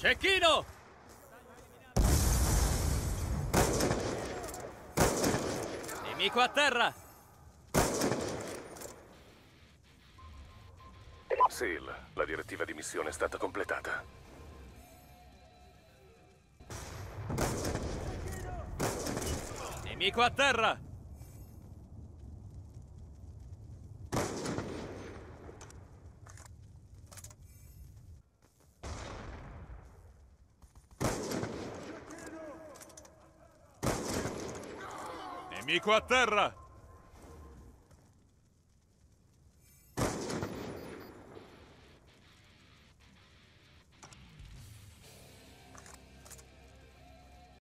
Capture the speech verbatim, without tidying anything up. Cecchino! Nemico a terra! Seal, la direttiva di missione è stata completata. Nemico a terra! Nemico a terra!